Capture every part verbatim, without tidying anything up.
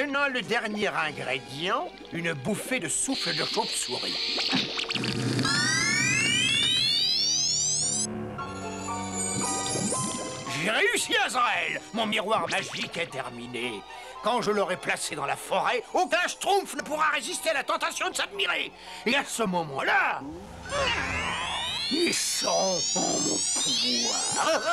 maintenant le dernier ingrédient, une bouffée de souffle de chauve-souris. J'ai réussi, Azrael! Mon miroir magique est terminé. Quand je l'aurai placé dans la forêt, aucun schtroumpf ne pourra résister à la tentation de s'admirer. Et à ce moment-là... ils sont en mon pouvoir.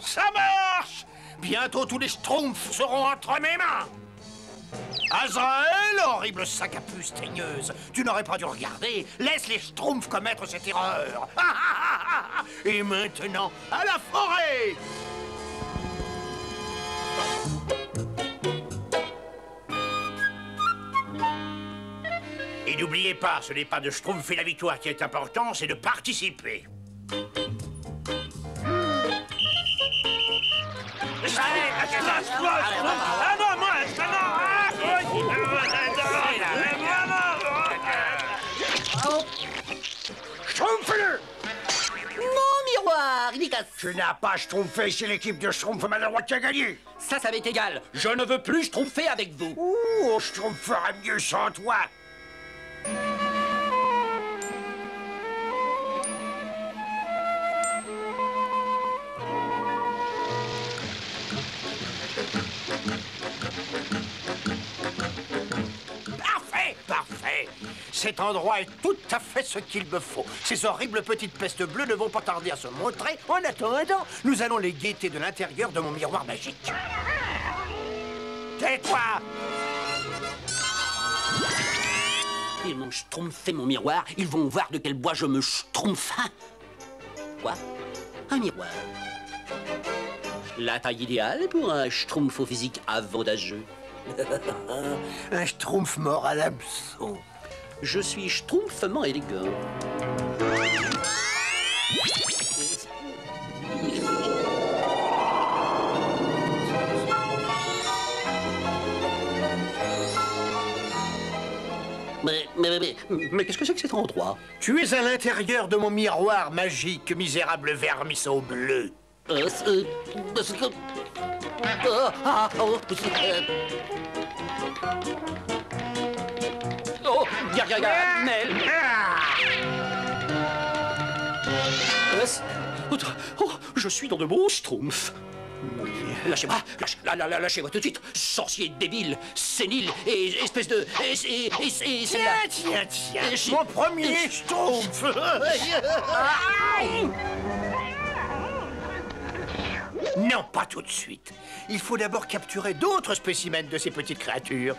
Ça marche! Bientôt tous les schtroumpfs seront entre mes mains! Azrael, horrible sac à puce teigneuse, tu n'aurais pas dû regarder, laisse les schtroumpfs commettre cette erreur! Et maintenant, à la forêt! Et n'oubliez pas, ce n'est pas de schtroumpfer la victoire qui est important, c'est de participer! Schtroumpfle ! Mon miroir, il casse. Tu n'as pas schtroumpfé, c'est l'équipe de schtroumpf maladroit qui a gagné. Ça, ça m'est égal. Je ne veux plus schtroumpfer avec vous. Ouh, on schtroumpfera mieux sans toi. Cet endroit est tout à fait ce qu'il me faut. Ces horribles petites pestes bleues ne vont pas tarder à se montrer. En attendant, nous allons les guetter de l'intérieur de mon miroir magique. Tais-toi! Ils m'ont schtroumpfé mon miroir. Ils vont voir de quel bois je me schtroumpfe. Quoi? Un miroir. La taille idéale pour un schtroumpf au physique avantageux. Un schtroumpf mort à l'hameçon. Je suis schtroumpfement élégant. Mais, mais, mais, mais qu'est-ce que c'est que cet endroit? Tu es à l'intérieur de mon miroir magique, misérable vermisseau bleu. Euh, euh, euh, ah, oh, euh, Oh, Gargamel. Oh, je suis dans de beaux schtroumpfs. Lâchez-moi, lâchez, la, la, la, lâchez-moi tout de suite, sorcier débile, sénile et espèce de... Et, et, et, et, tiens, tiens, tiens, tiens, mon premier schtroumpf. Non, pas tout de suite. Il faut d'abord capturer d'autres spécimens de ces petites créatures.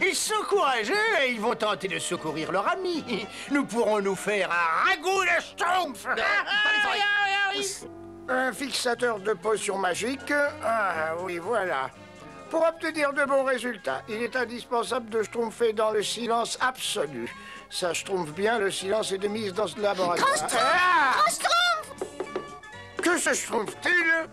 Ils sont courageux et ils vont tenter de secourir leur ami. Nous pourrons nous faire un ragoût de schtroumpf. Un fixateur de potions magiques. Ah oui, voilà. Pour obtenir de bons résultats, il est indispensable de schtroumpfer dans le silence absolu. Ça schtroumpfe bien, le silence est de mise dans ce laboratoire. Grand schtroumpf ! Grand schtroumpf ! Que se schtroumpfe-t-il ?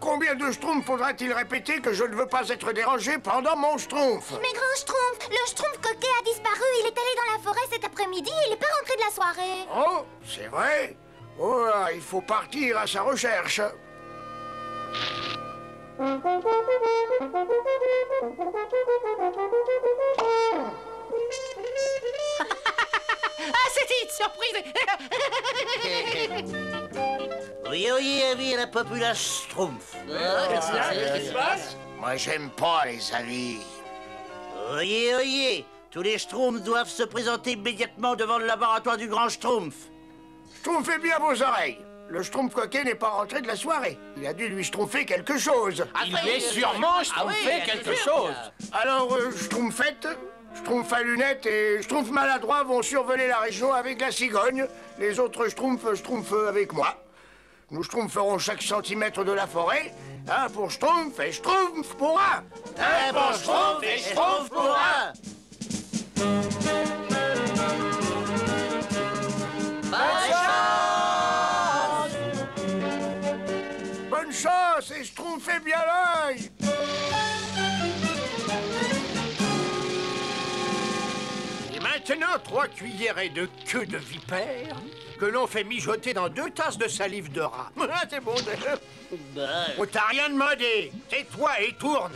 Combien de schtroumpfs faudra-t-il répéter que je ne veux pas être dérangé pendant mon schtroumpf? Mais grand schtroumpf, le schtroumpf coquet a disparu. Il est allé dans la forêt cet après-midi et il n'est pas rentré de la soirée. Oh, c'est vrai? Oh là, il faut partir à sa recherche. Ah, c'est une surprise. Oyez, oyez, avis à la populace schtroumpf. Oh, qu'est-ce euh, qui se passe? Moi, j'aime pas les avis. Oyez, oyez, tous les schtroumpfs doivent se présenter immédiatement devant le laboratoire du grand schtroumpf. Schtroumpfez bien vos oreilles. Le schtroumpf coquet n'est pas rentré de la soirée. Il a dû lui schtroumpfer quelque chose. Ah, il est sûrement schtroumpfé quelque chose. Alors, euh, schtroumpfette, schtroumpf à lunettes et schtroumpf maladroit vont survoler la région avec la cigogne. Les autres schtroumpfs, schtroumpf avec moi. Nous schtroumpferons chaque centimètre de la forêt, un pour schtroumpf et schtroumpf pour un. Un pour schtroumpf et schtroumpf pour un. Bonne chance! Bonne chance et schtroumpfez bien l'œil. Et maintenant, trois cuillerées de queue de vipère que l'on fait mijoter dans deux tasses de salive de rat. C'est bon, bah... Oh, t'as rien demandé. Tais-toi et tourne.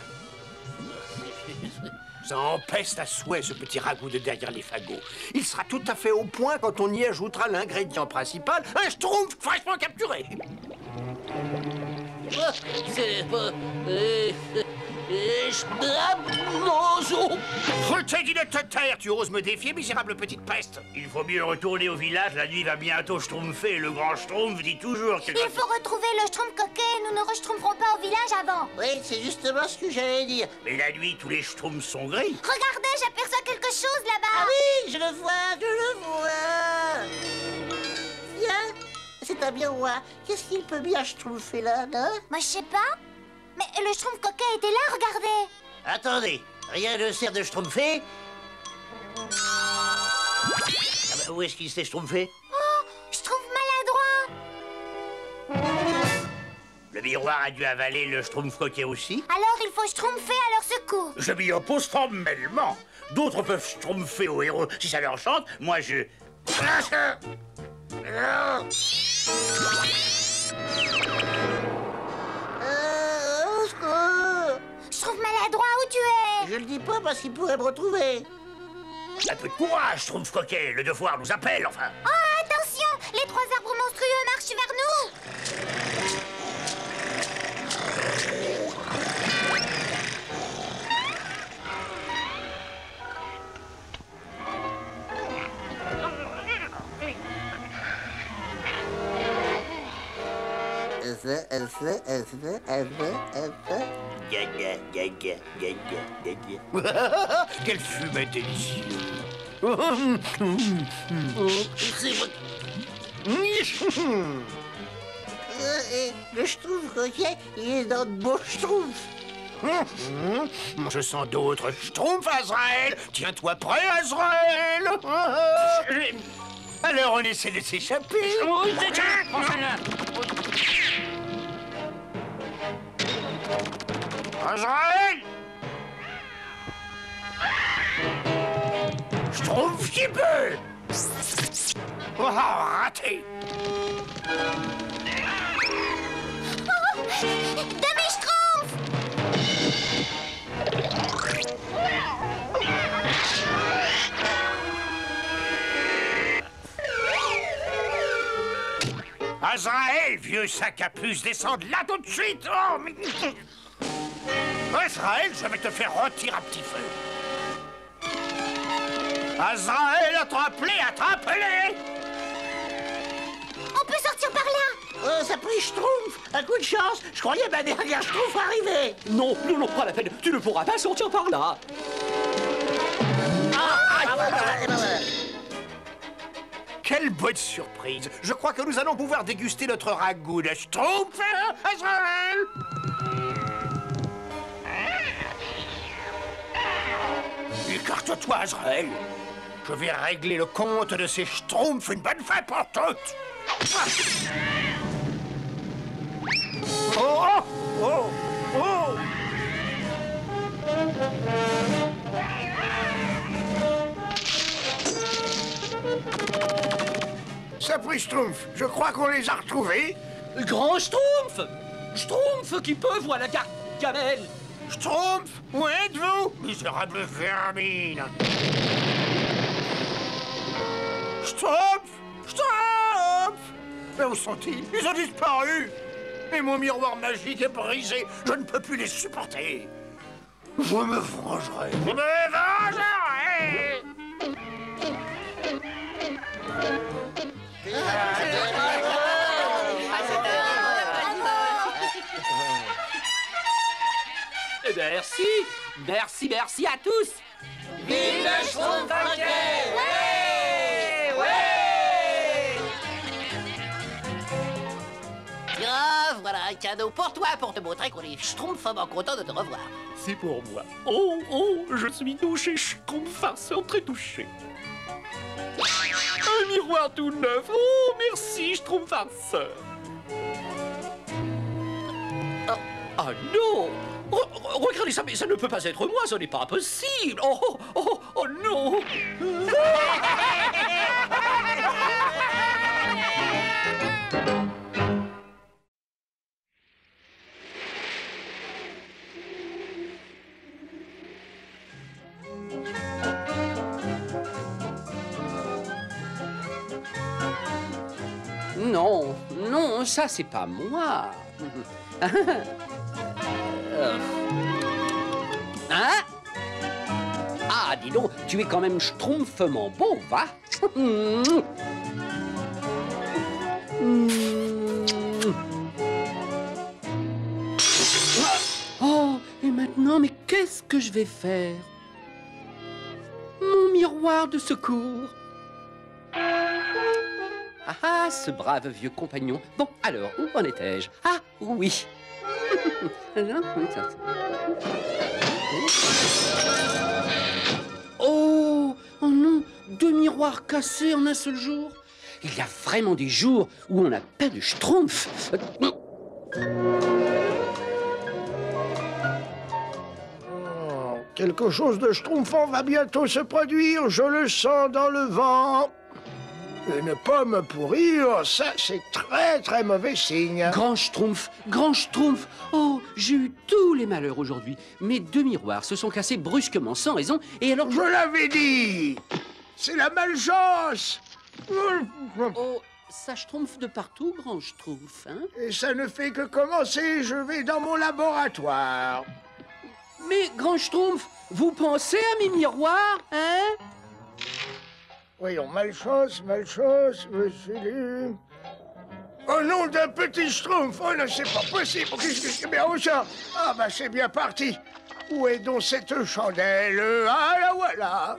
Ça empeste à souhait, ce petit ragoût de derrière les fagots. Il sera tout à fait au point quand on y ajoutera l'ingrédient principal, un schtroumpf fraîchement capturé. Oh, c'est pas... Euh... Et je drape mon zoo. Dis de te taire, tu oses me défier, misérable petite peste. Il faut mieux retourner au village, la nuit va bientôt schtroumpfer. Le grand schtroumpf dit toujours que... Il faut retrouver le schtroumpf coquet, nous ne reschtroumpferons pas au village avant. Oui, c'est justement ce que j'allais dire. Mais la nuit, tous les schtroumpfs sont gris. Regardez, j'aperçois quelque chose là-bas. Ah oui, je le vois, je le vois. Tiens, c'est un miroir. Qu'est-ce qu'il peut bien schtroumpfer là, non? Moi, je sais pas. Mais le schtroumpf coquet était là, regardez. Attendez, rien ne sert de schtroumpfer. Ah ben, où est-ce qu'il s'est schtroumpfé? Oh, schtroumpf maladroit. Le miroir a dû avaler le schtroumpf coquet aussi. Alors il faut schtroumpfer à leur secours. Je m'y oppose formellement. D'autres peuvent schtroumpfer aux héros si ça leur chante. Moi, je... Schtroumpf maladroit, où tu es? Je le dis pas parce qu'il pourrait me retrouver. Un peu de courage, schtroumpf coquet. Le devoir nous appelle, enfin. Oh, attention! Les trois arbres monstrueux marchent vers nous. Gaga, gaga, gaga, gaga. Quel fumet délicieux. Le schtroumpf coquet, il est dans de beaux schtroumpfs. Je sens d'autres schtroumpfs, Azraël. Tiens-toi prêt, Azraël. Alors on essaie de s'échapper. Azraël! Je trouve qu'il peut! Oh, raté! Oh, demi-schtroumpf! Azraël, vieux sac à puce, descends de là tout de suite! Oh, mais... Azraël, je vais te faire rôtir à petit feu. Azraël, attrape-les, attrape-les. On peut sortir par là. Euh, ça prie schtroumpf. Un coup de chance. Je croyais ma dernière schtroumpf arrivée. Non, non, non, pas la peine. Tu ne pourras pas sortir par là. Quelle bonne surprise. Je crois que nous allons pouvoir déguster notre ragoût de schtroumpf, hein, Azraël. Écarte-toi, Azraël. Je vais régler le compte de ces schtroumpfs une bonne fois pour toutes. Oh, oh, oh. Sapri Schtroumpf, je crois qu'on les a retrouvés. Grand Schtroumpf, Schtroumpf qui peut, voilà, ga gamelle. Schtroumpf, où êtes-vous? Misérable vermine. Schtroumpf, Schtroumpf. Mais où sont-ils? Ils ont disparu. Et mon miroir magique est brisé. Je ne peux plus les supporter. Je me vengerai. Je me vengerai. Merci, merci, merci à tous. Vive le schtroumpf coquet! Ouais! Ouais! Grave, voilà un cadeau pour toi, pour te montrer qu'on est schtroumpfement content de te revoir. C'est pour moi. Oh, oh, je suis touché, schtroumpfarceur, très touché. Un miroir tout neuf. Oh, merci, schtroumpfarceur. Oh, oh non! Re- regardez attendez, ça, mais ça ne peut pas être moi, ce n'est pas possible. Oh, oh, oh, oh non. Non, non, ça c'est pas moi. Hein? Ah, dis donc, tu es quand même schtroumpfement beau, va? Oh, et maintenant, mais qu'est-ce que je vais faire? Mon miroir de secours. Ah, ce brave vieux compagnon. Bon, alors, où en étais-je? Ah, oui. Oh, oh non, deux miroirs cassés en un seul jour. Il y a vraiment des jours où on n'a pas de schtroumpf. Oh, quelque chose de schtroumpfant va bientôt se produire, je le sens dans le vent. Une pomme pourrie, oh, ça, c'est très, très mauvais signe. Grand schtroumpf, grand schtroumpf. Oh, j'ai eu tous les malheurs aujourd'hui. Mes deux miroirs se sont cassés brusquement, sans raison, et alors... Je l'avais dit. C'est la malchance. Oh, ça schtroumpf de partout, grand schtroumpf, hein? Et ça ne fait que commencer, je vais dans mon laboratoire. Mais, grand schtroumpf, vous pensez à mes miroirs, hein? Voyons, malchance, malchance, monsieur... Au nom d'un petit schtroumpf, oh non, c'est pas possible. Mais oh ça, ah bah c'est bien parti. Où est donc cette chandelle? Ah la voilà.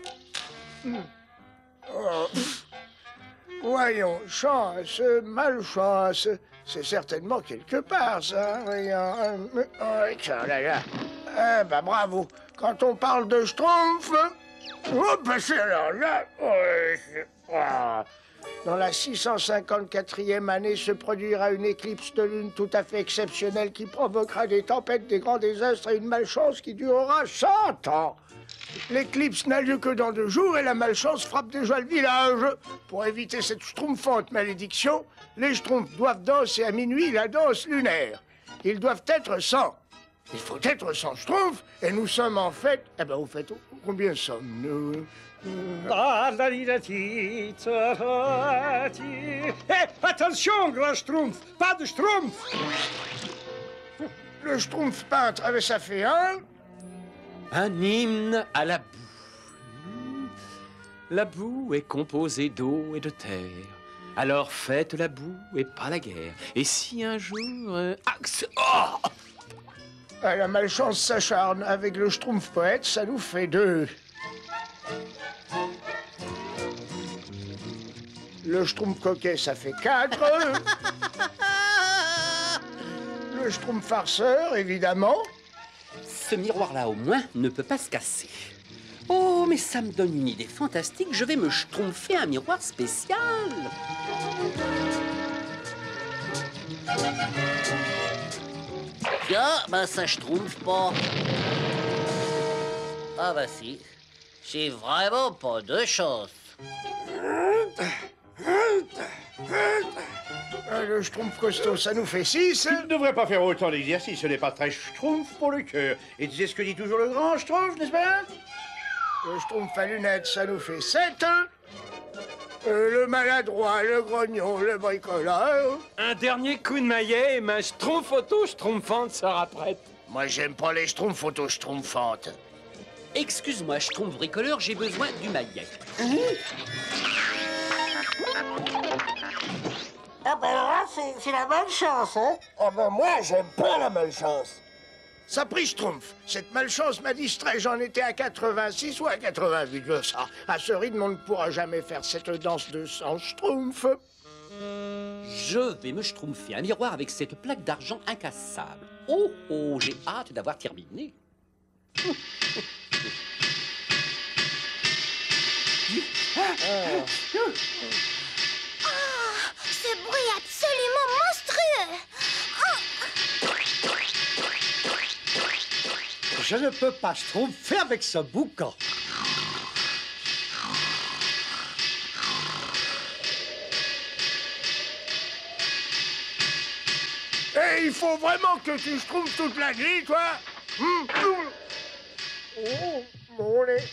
Oh. Voyons, chance, malchance, c'est certainement quelque part ça. Voyons, oh là là. Ah bah bravo, quand on parle de schtroumpf... Oh, bah c'est alors là... Dans la six cent cinquante-quatrième année se produira une éclipse de lune tout à fait exceptionnelle qui provoquera des tempêtes, des grands désastres et une malchance qui durera cent ans. L'éclipse n'a lieu que dans deux jours et la malchance frappe déjà le village. Pour éviter cette schtroumpfante malédiction, les schtroumpfs doivent danser à minuit la danse lunaire. Ils doivent être cent. Il faut être sans schtroumpf, et nous sommes en fait... Eh ben, au fait, combien sommes-nous? Hey, attention, grand schtroumpf, pas de schtroumpf. Le schtroumpf peintre, avait ça fait un... Un hymne à la boue. La boue est composée d'eau et de terre. Alors faites la boue et pas la guerre. Et si un jour... Euh... Ah, oh! Ah, la malchance s'acharne. Avec le schtroumpf poète, ça nous fait deux. Le schtroumpf coquet, ça fait quatre. Le schtroumpf farceur, évidemment. Ce miroir-là, au moins, ne peut pas se casser. Oh, mais ça me donne une idée fantastique. Je vais me schtroumpfer un miroir spécial. Tiens, ben ça schtroumpf pas. Ah ben si, j'ai vraiment pas de chance. Le schtroumpf costaud, ça nous fait six. Tu ne devrais pas faire autant d'exercices, ce n'est pas très schtroumpf pour le cœur. Et tu sais ce que dit toujours le grand schtroumpf, n'est-ce pas? Le schtroumpf à lunettes, ça nous fait sept. Euh, le maladroit, le grognon, le bricoleur... Un dernier coup de maillet et ma schtroumpf auto-schtroumpfante sera prête. Moi, j'aime pas les schtroumpfs auto-schtroumpfantes. Excuse-moi, schtroumpf bricoleur, j'ai besoin du maillet. Ah ben là, c'est la malchance, hein? Ah ben moi, j'aime pas la malchance. Ça prie schtroumpf. Cette malchance m'a distrait. J'en étais à quatre-vingt-six ou à quatre-vingt-huit. Ça. À ce rythme, on ne pourra jamais faire cette danse de sans schtroumpf. Je vais me schtroumpfer un miroir avec cette plaque d'argent incassable. Oh, oh, j'ai hâte d'avoir terminé. Oh, ce bruit absolument monstrueux. je ne peux pas, je trouve, faire avec ce boucan. Et il faut vraiment que tu se trouves toute la nuit, toi. Mmh. Oh, mon lait.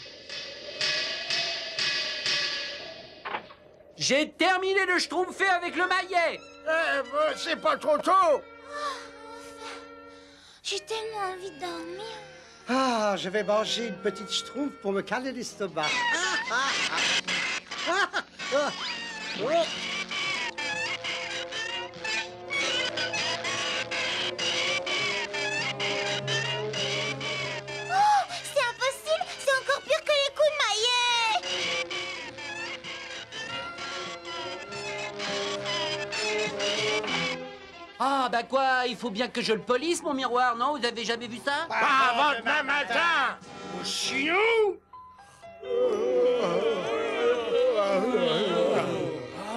J'ai terminé de schtroumpfer avec le maillet. Euh, c'est pas trop tôt. J'ai tellement envie de dormir. Ah, je vais manger une petite schtroumpf pour me caler l'estomac. Ah, ah, ah. Ah, ah. Oh. Oh, c'est impossible, c'est encore pire que les coups de maillet. Ah, bah quoi, il faut bien que je le polisse, mon miroir, non? Vous avez jamais vu ça? Pas avant demain matin. Au chiou. Ah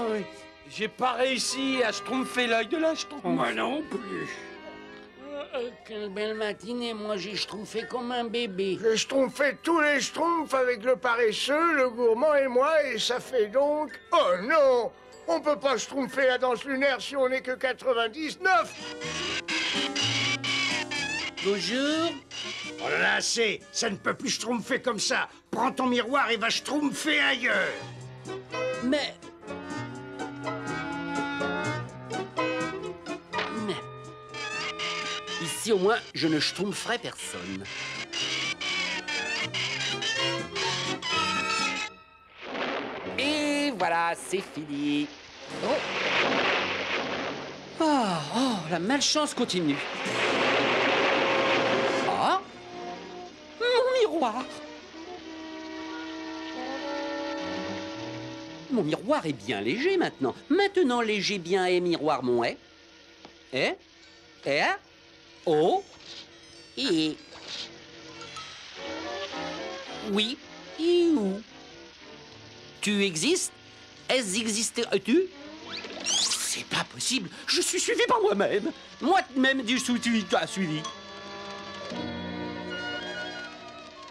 oui, j'ai pas réussi à schtroumpfer l'œil de la schtroumpf. Moi non plus. Euh, quelle belle matinée, moi j'ai schtroumpfé comme un bébé. J'ai schtroumpfé tous les schtroumpfs avec le paresseux, le gourmand et moi, et ça fait donc... Oh non! On peut pas schtroumpfer la danse lunaire si on n'est que quatre-vingt-dix-neuf. Bonjour. On en a assez. Ça ne peut plus schtroumpfer comme ça. Prends ton miroir et va schtroumpfer ailleurs. Mais... Mais... Ici, au moins, je ne schtroumpferai personne. Voilà, c'est fini. Oh. Oh, oh, la malchance continue. Ah, mon miroir. Mon miroir est bien léger maintenant. Maintenant, léger bien et miroir mon est. Eh, eh, oh, et, oui, et où? Tu existes? Est-ce existé? Tu? C'est pas possible. Je suis suivi par moi-même. Moi-même du sous-tu t'as suivi.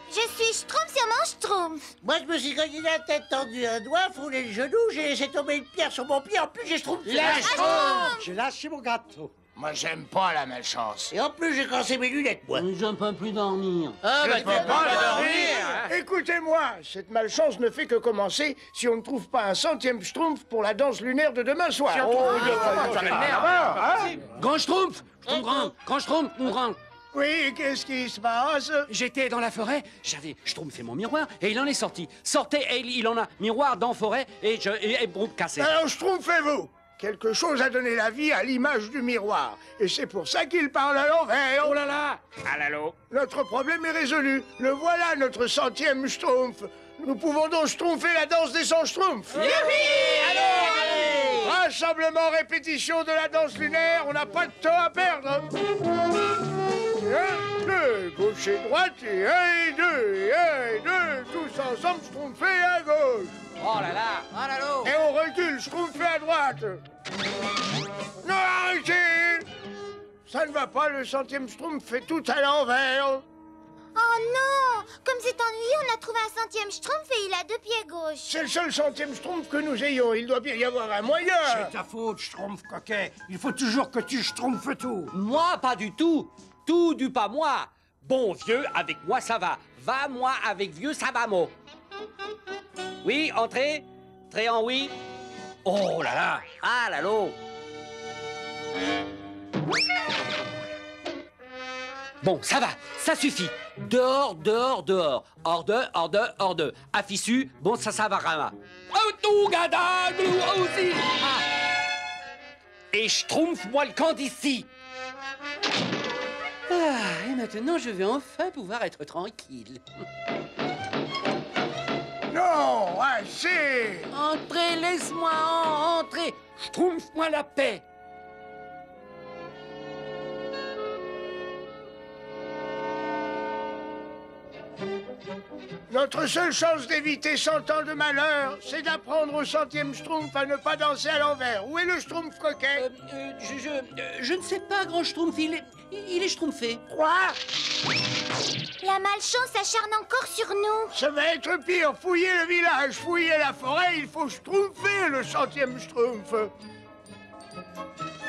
Je suis schtroumpf sur mon schtroumpf. Moi, je me suis cogné la tête, tendu un doigt, foulé le genou, j'ai laissé tomber une pierre sur mon pied, en plus j'ai schtroumpfé. La schtroumpf! J'ai lâché mon gâteau. Moi, j'aime pas la malchance. Et en plus, j'ai cassé mes lunettes, moi. Mais je ne peux plus dormir. Ah, je bah, peux pas, pas dormir, hein. Écoutez-moi, cette malchance ne fait que commencer si on ne trouve pas un centième schtroumpf pour la danse lunaire de demain soir. Oh, grand schtroumpf, mon grand, grand schtroumpf, mon grand. Oui, qu'est-ce qui se passe? J'étais dans la forêt, j'avais schtroumpfé mon miroir et il en est sorti. Sortez et il, il en a miroir dans forêt et je et, et broupe cassé. Alors, schtroumpfez-vous. Quelque chose a donné la vie à l'image du miroir. Et c'est pour ça qu'il parle à l'envers. Oh là là, à l'alo. Notre problème est résolu. Le voilà, notre centième schtroumpf. Nous pouvons donc schtroumpfer la danse des cent schtroumpfs. Youpi! Allez, allez! Rassemblement, répétition de la danse lunaire. On n'a pas de temps à perdre. Un, deux, gauche et droite. Et un et deux, et un et deux. Tous ensemble, schtroumpfer à gauche. Oh là là, oh là là. Et on recule, schtroumpfer à droite. Non, arrêtez. Ça ne va pas, le centième schtroumpf fait tout à l'envers. Oh non. Comme c'est ennuyeux, on a trouvé un centième schtroumpf et il a deux pieds gauche. C'est le seul centième schtroumpf que nous ayons, il doit bien y avoir un moyen. C'est ta faute, schtroumpf coquet. Il faut toujours que tu schtroumpfes tout. Moi, pas du tout. Tout du pas moi. Bon vieux, avec moi ça va. Va moi avec vieux, ça va mot. Oui, entrez. Très en oui. Oh là là. Ah là là. Bon, ça va, ça suffit. Dehors, dehors, dehors. Hors de, hors de, hors de. Affissu, bon ça, ça va, rama. Et schtroumpf-moi le camp d'ici. Ah, et maintenant, je vais enfin pouvoir être tranquille. Non, assez! Entrez, laisse-moi en, entrez! Schtroumpf-moi la paix! Notre seule chance d'éviter cent ans de malheur, c'est d'apprendre au centième schtroumpf à ne pas danser à l'envers. Où est le schtroumpf coquet? Euh, euh, je, je, euh, je ne sais pas, grand schtroumpf, il est... Il est schtroumpfé. Quoi? La malchance s'acharne encore sur nous. Ça va être pire. Fouillez le village, fouillez la forêt. Il faut schtroumpfer le centième schtroumpf.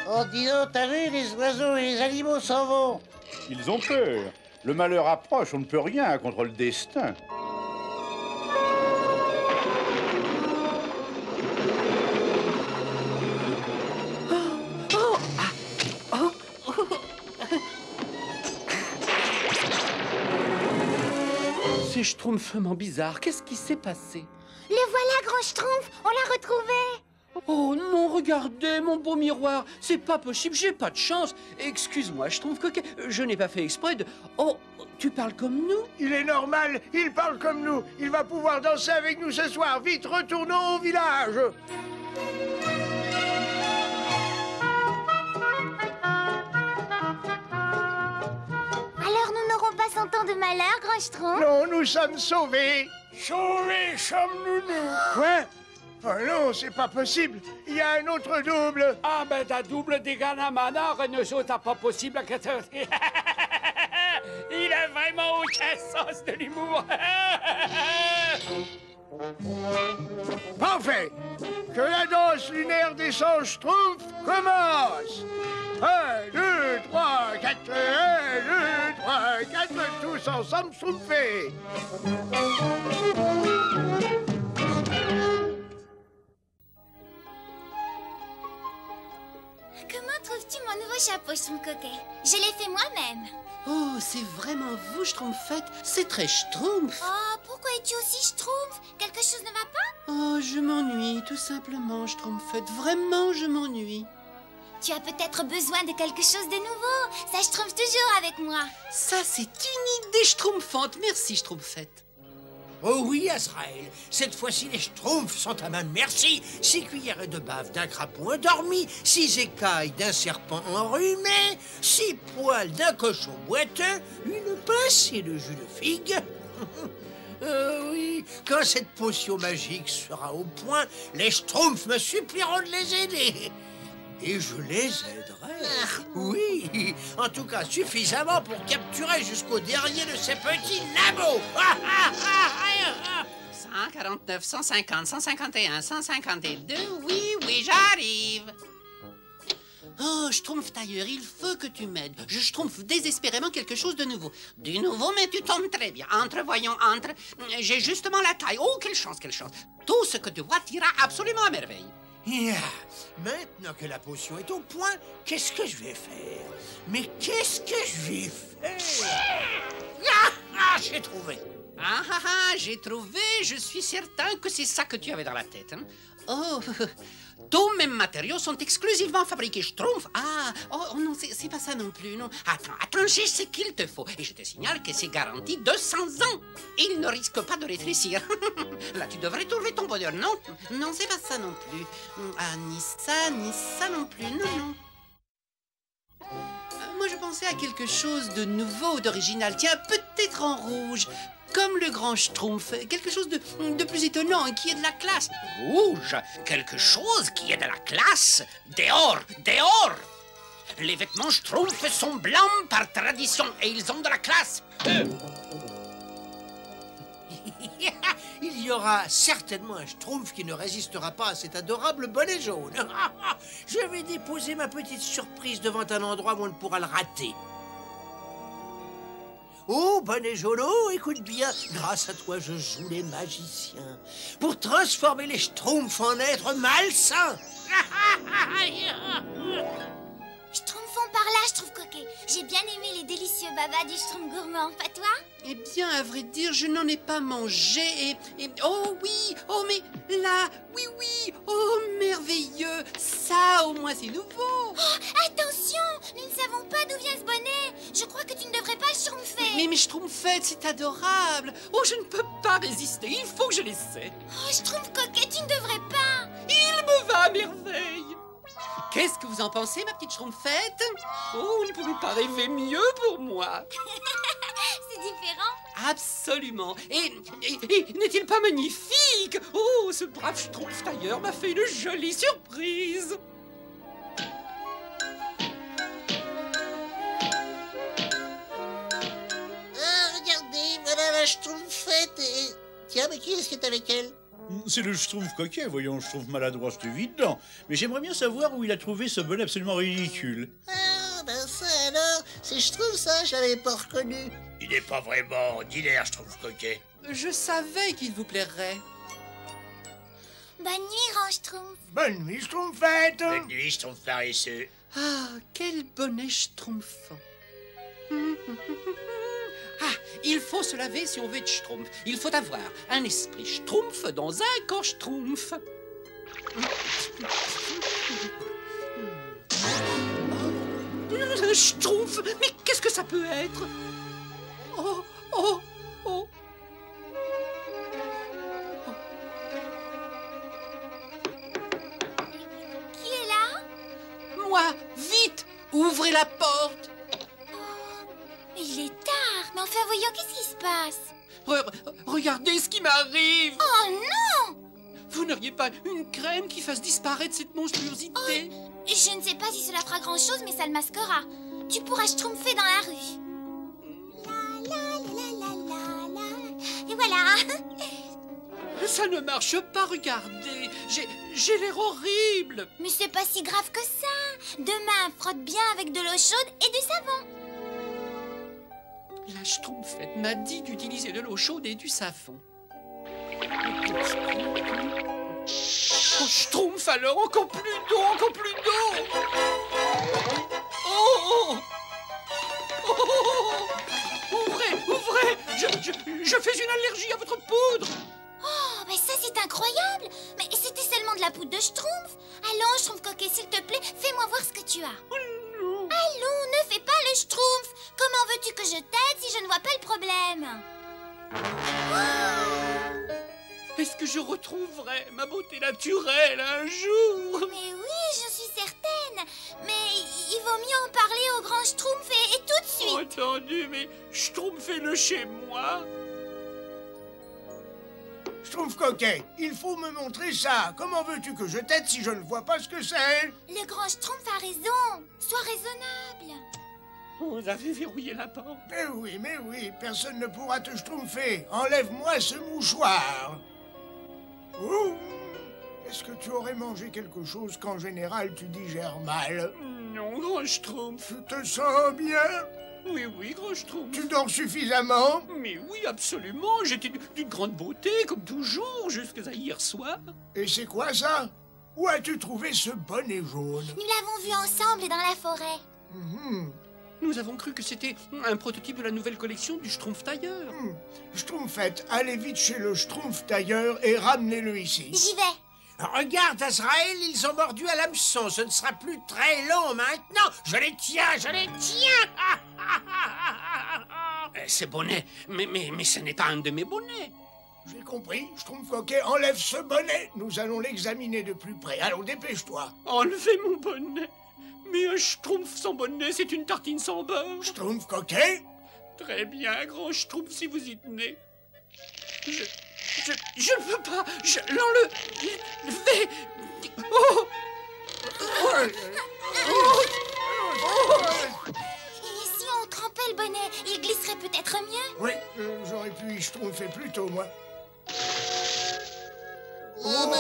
Oh, dis donc, t'as vu, les oiseaux et les animaux s'en vont. Ils ont peur. Le malheur approche, on ne peut rien contre le destin. C'est schtroumpfement bizarre. Qu'est-ce qui s'est passé? Le voilà, grand schtroumpf. On l'a retrouvé. Oh non, regardez, mon beau miroir. C'est pas possible, j'ai pas de chance. Excuse-moi, schtroumpf coquet. Je n'ai pas fait exprès de... Oh, tu parles comme nous? Il est normal, il parle comme nous. Il va pouvoir danser avec nous ce soir. Vite, retournons au village. De malheur, grand schtroumpf? Non, nous sommes sauvés. Sauvés sommes-nous, nous? Quoi? Oh non, c'est pas possible. Il y a un autre double. Ah, ben, ta double des Ganamana, Renejo, t'as pas possible à quatorze. Il a vraiment aucun sens de l'humour. Parfait. Que la danse lunaire des cent schtroumpfs commence. un, deux, trois, quatre, un, deux, trois, quatre, tous ensemble schtroumpfés. Comment trouves-tu mon nouveau chapeau, schtroumpf coquet? Je l'ai fait moi-même. Oh, c'est vraiment vous, schtroumpfette. C'est très schtroumpf. Oh, pourquoi es-tu aussi schtroumpf? Quelque chose ne va pas? Oh, je m'ennuie, tout simplement, schtroumpfette. Vraiment, je m'ennuie. Tu as peut-être besoin de quelque chose de nouveau. Ça schtroumpfe toujours avec moi. Ça, c'est une idée schtroumpfante. Merci, schtroumpfette. Oh oui, Azraël. Cette fois-ci, les schtroumpfs sont à ma merci. Six cuillerées de bave d'un crapaud endormi, six écailles d'un serpent enrhumé, six poils d'un cochon boiteux, une pincée de jus de figue. Euh, oui, quand cette potion magique sera au point, les schtroumpfs me supplieront de les aider. Et je les aiderai. Oui, en tout cas suffisamment pour capturer jusqu'au dernier de ces petits labos. cent quarante-neuf, cent cinquante, cent cinquante et un, cent cinquante-deux, oui, oui, j'arrive. Oh, schtroumpf tailleur, il faut que tu m'aides. Je schtroumpf désespérément quelque chose de nouveau. Du nouveau, mais tu tombes très bien. Entre, voyons, entre. J'ai justement la taille. Oh, quelle chance, quelle chance. Tout ce que tu vois t'ira absolument à merveille. Yeah. Maintenant que la potion est au point, qu'est-ce que je vais faire? Mais qu'est-ce que je vais faire? Ah, ah, j'ai trouvé. Ah, ah, ah, j'ai trouvé. Je suis certain que c'est ça que tu avais dans la tête. Hein? Oh, tous mes matériaux sont exclusivement fabriqués schtroumpf. Ah, oh non, c'est pas ça non plus, non. Attends, attends, j'ai ce qu'il te faut. Et je te signale que c'est garanti deux cents ans. Il ne risque pas de rétrécir. Là, tu devrais trouver ton bonheur, non? Non, c'est pas ça non plus. Ah, ni ça, ni ça non plus, non, non. Moi, je pensais à quelque chose de nouveau, d'original. Tiens, peut-être en rouge. Comme le grand schtroumpf, quelque chose de, de plus étonnant, qui est de la classe. Rouge, quelque chose qui est de la classe. Dehors, dehors. Les vêtements schtroumpf sont blancs par tradition et ils ont de la classe. Euh. Il y aura certainement un schtroumpf qui ne résistera pas à cet adorable bonnet jaune. Je vais déposer ma petite surprise devant un endroit où on ne pourra le rater. Oh, bonnet jaune, écoute bien, grâce à toi, je joue les magiciens pour transformer les schtroumpfs en êtres malsains. Schtroumpfons par là, schtroumpf coquet. J'ai bien aimé les délicieux babas du schtroumpf gourmand, pas toi? Eh bien, à vrai dire, je n'en ai pas mangé et, et... Oh oui, oh mais là, oui, oui, oh merveilleux. Ça, au moins, c'est nouveau. Oh, attention, nous ne savons pas d'où vient ce bonnet. Je crois que tu ne devrais pas le schtroumpfer. Mais, mais schtroumpfette, c'est adorable. Oh, je ne peux pas résister, il faut que je l'essaie. Oh, schtroumpf coquet, tu ne devrais pas. Il me va à merveille. Qu'est-ce que vous en pensez, ma petite schtroumpfette? Oh, vous ne pouvez pas rêver mieux pour moi. C'est différent. Absolument. Et, et, et n'est-il pas magnifique? Oh, ce brave schtroumpf tailleur m'a fait une jolie surprise. la Schtroumpfette et... Tiens, mais qui est-ce qui est avec elle? C'est le Schtroumpf coquet, voyons, Schtroumpf maladroit, c'est évident. Mais j'aimerais bien savoir où il a trouvé ce bonnet absolument ridicule. Ah, ben ça alors, c'est Schtroumpf ça, je l'avais pas reconnu. Il n'est pas vraiment ordinaire, Schtroumpf coquet. Je savais qu'il vous plairait. Bonne nuit, Schtroumpf. Bonne nuit, Schtroumpfette. Bonne nuit, Schtroumpf paresseux. Ah, quel bonnet Schtroumpf. Ah, il faut se laver si on veut être Schtroumpf. Il faut avoir un esprit Schtroumpf dans un corps Schtroumpf. Schtroumpf, mais qu'est-ce que ça peut être? Oh, oh, oh. Vite, ouvrez la porte. Oh, il est tard, mais enfin voyons, qu'est-ce qui se passe? Re- Regardez ce qui m'arrive. Oh non! Vous n'auriez pas une crème qui fasse disparaître cette monstruosité? Oh, je ne sais pas si cela fera grand-chose, mais ça le masquera. Tu pourras schtroumpfer dans la rue. La la la la la la. Et voilà. Ça ne marche pas, regardez. J'ai... J'ai l'air horrible. Mais c'est pas si grave que ça. Demain, frotte bien avec de l'eau chaude et du savon. La Schtroumpfette m'a dit d'utiliser de l'eau chaude et du savon. Oh, Schtroumpf alors, encore plus d'eau, encore plus d'eau. Oh, oh, oh. Ouvrez, ouvrez. Je, je, je fais une allergie à votre poudre. Oh, mais ça c'est incroyable. Mais c'était seulement de la poudre de Schtroumpf. Allons, Schtroumpf coquet, s'il te plaît, fais-moi voir ce que tu as. Oh non. Allons, ne fais pas le Schtroumpf. Comment veux-tu que je t'aide si je ne vois pas le problème? Oh. Est-ce que je retrouverai ma beauté naturelle un jour? Mais oui, je suis certaine. Mais il vaut mieux en parler au grand Schtroumpf et, et tout de suite. Entendu, mais Schtroumpfez-le chez moi. Schtroumpf coquet, il faut me montrer ça. Comment veux-tu que je t'aide si je ne vois pas ce que c'est? Le grand Schtroumpf a raison. Sois raisonnable. Vous avez verrouillé la porte. Mais oui, mais oui, personne ne pourra te schtroumpfer. Enlève-moi ce mouchoir. Ouh. Est-ce que tu aurais mangé quelque chose qu'en général tu digères mal? Non, grand Schtroumpf. Tu te sens bien? Oui, oui, grand Schtroumpf. Tu dors suffisamment? Mais oui, absolument. J'étais d'une grande beauté, comme toujours, jusqu'à hier soir. Et c'est quoi ça? Où as-tu trouvé ce bonnet jaune? Nous l'avons vu ensemble et dans la forêt. Mm-hmm. Nous avons cru que c'était un prototype de la nouvelle collection du Schtroumpf tailleur. Mm. Schtroumpfette, allez vite chez le Schtroumpf tailleur et ramenez-le ici. J'y vais. Regarde, Azraël, ils ont mordu à l'hameçon. Ce ne sera plus très long maintenant. Je les tiens, je les tiens. Ah, ah, ah, ah, ah. Ce bonnet, mais, mais, mais ce n'est pas un de mes bonnets. J'ai compris. Schtroumpf coquet, enlève ce bonnet. Nous allons l'examiner de plus près. Allons, dépêche-toi. Enlevez mon bonnet. Mais un Schtroumpf sans bonnet, c'est une tartine sans beurre. Schtroumpf coquet. Très bien, grand Schtroumpf, si vous y tenez. Je... Je, je ne peux pas, je l'enlevais. Oh. Oh. Oh. Oh. Et si on trempait le bonnet, il glisserait peut-être mieux? Oui, euh, j'aurais pu y schtroumpfer plus tôt, moi. Oh.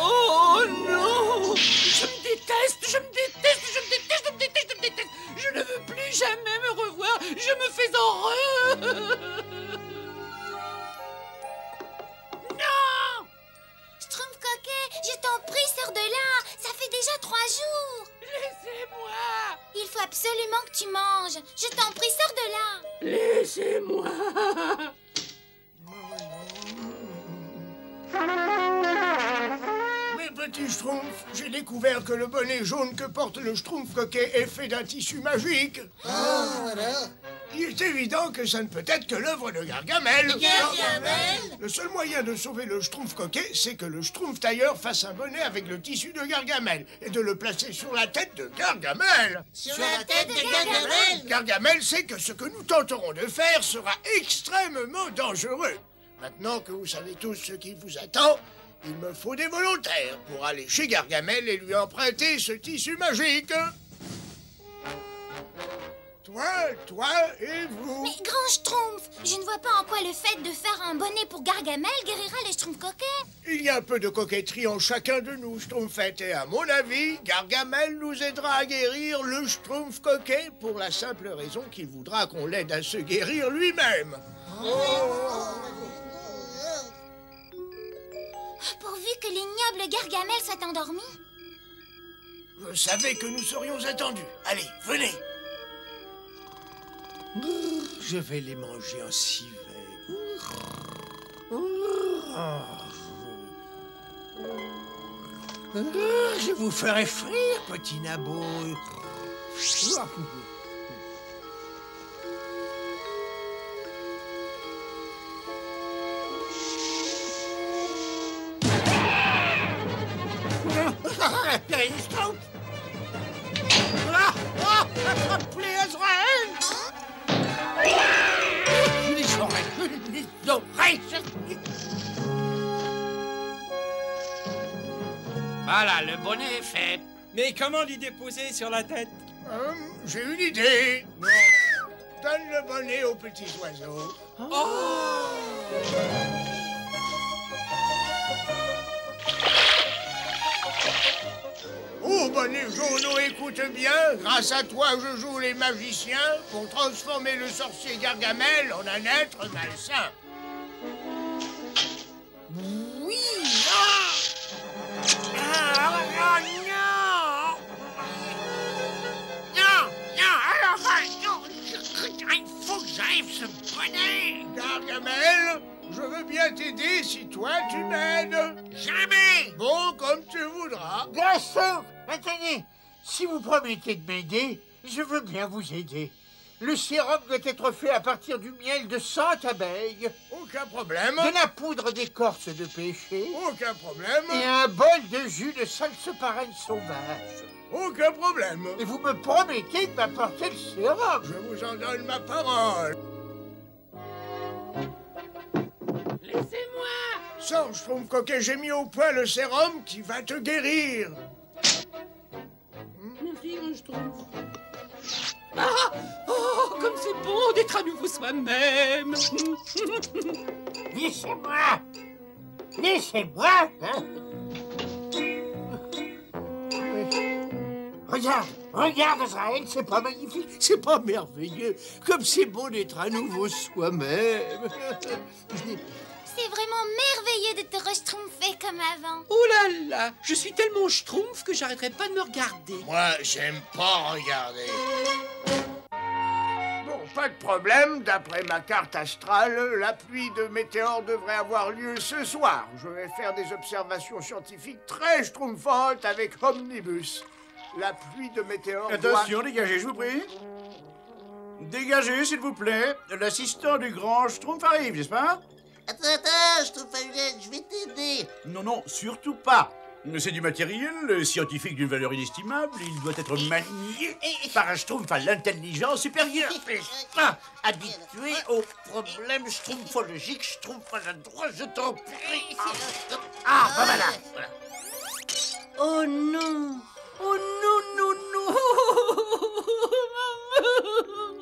Oh non. Je me déteste, je me déteste, je me déteste, je me déteste, je me déteste. Je ne veux plus jamais me revoir, je me fais horreur. Je t'en prie, sors de là. Ça fait déjà trois jours. Laissez-moi. Il faut absolument que tu manges. Je t'en prie, sors de là. Laissez-moi. Mes petits schtroumpfs, j'ai découvert que le bonnet jaune que porte le schtroumpf coquet est fait d'un tissu magique. Ah, voilà. Il est évident que ça ne peut être que l'œuvre de Gargamel. Gargamel. Le seul moyen de sauver le Schtroumpf coquet, c'est que le Schtroumpf tailleur fasse un bonnet avec le tissu de Gargamel et de le placer sur la tête de Gargamel. Sur la tête de Gargamel. Gargamel sait que ce que nous tenterons de faire sera extrêmement dangereux. Maintenant que vous savez tous ce qui vous attend, il me faut des volontaires pour aller chez Gargamel et lui emprunter ce tissu magique. Toi, toi et vous. Mais grand Schtroumpf, je ne vois pas en quoi le fait de faire un bonnet pour Gargamel guérira les Schtroumpfs coquets. Il y a un peu de coquetterie en chacun de nous, Schtroumpfette, et à mon avis, Gargamel nous aidera à guérir le Schtroumpf coquet pour la simple raison qu'il voudra qu'on l'aide à se guérir lui-même. Oh. Pourvu que l'ignoble Gargamel soit endormi. Je savais que nous serions attendus. Allez, venez. Je vais les manger en civet. Je vous ferai frire, petit nabot. Voilà, le bonnet est fait. Mais comment l'y déposer sur la tête? Hum, j'ai une idée. Donne le bonnet aux petits oiseaux. Oh! Oh, bonnet jaune, écoute bien. Grâce à toi, je joue les magiciens pour transformer le sorcier Gargamel en un être malsain. Gargamel, je veux bien t'aider si toi tu m'aides. Jamais. Bon, comme tu voudras. Bien sûr. Attendez, si vous promettez de m'aider, je veux bien vous aider. Le sérum doit être fait à partir du miel de cent abeilles. Aucun problème. De la poudre d'écorce de pêcher. Aucun problème. Et un bol de jus de salseparelle sauvage. Aucun problème. Et vous me promettez de m'apporter le sérum. Je vous en donne ma parole. Laissez-moi! Sors, Schtroumpf coquet, j'ai mis au point le sérum qui va te guérir. Merci, Schtroumpf. Ah! Oh, comme c'est bon d'être à nouveau soi-même! Laissez-moi! Laissez-moi! Hein? Regarde, regarde Azrael, c'est pas magnifique, c'est pas merveilleux, comme c'est beau d'être à nouveau soi-même. C'est vraiment merveilleux de te re-schtroumpfer comme avant. Oh là là, je suis tellement schtroumpf que j'arrêterai pas de me regarder. Moi, j'aime pas regarder. Bon, pas de problème, d'après ma carte astrale, la pluie de météores devrait avoir lieu ce soir. Je vais faire des observations scientifiques très schtroumpfantes avec Omnibus. La pluie de météores... Attention, doit... dégagez, je vous prie. Dégagez, s'il vous plaît. L'assistant du grand Schtroumpf arrive, n'est-ce pas? Attends, attends, Schtroumpf, je vais t'aider. Non, non, surtout pas. C'est du matériel scientifique d'une valeur inestimable. Il doit être manié par un Schtroumpf à l'intelligence supérieure. Ah, habitué aux problèmes schtroumpfologiques, Schtroumpf à la droite, je t'en prie. Ah, ben voilà, voilà. Oh non. Oh non, non,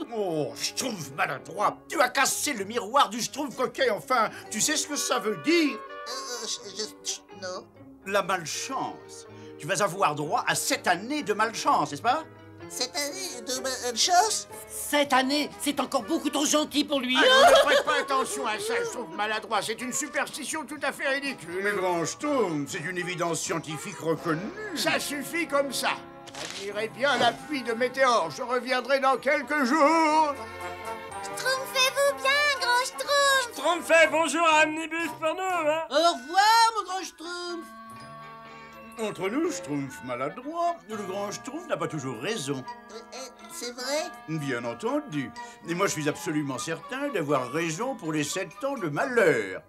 non. Oh, Schtroumpf maladroit. Tu as cassé le miroir du Schtroumpf coquet, enfin. Tu sais ce que ça veut dire? euh, je, je, Non. La malchance. Tu vas avoir droit à sept années de malchance, n'est-ce pas? Cette année de malchance? Cette année, c'est encore beaucoup trop gentil pour lui. Ah, ne prête pas attention à ça, Schtroumpf maladroit. C'est une superstition tout à fait ridicule. Mais grand Schtroumpf, c'est une évidence scientifique reconnue. Ça suffit comme ça. Admirez bien la pluie de météores. Je reviendrai dans quelques jours. Schtroumpfez-vous bien, grand Schtroumpf. Schtroumpfez bonjour à Omnibus pour nous, hein. Au revoir, mon grand Schtroumpf. Entre nous, Schtroumpf maladroit, le grand Schtroumpf n'a pas toujours raison. C'est vrai? Bien entendu. Et moi, je suis absolument certain d'avoir raison pour les sept ans de malheur.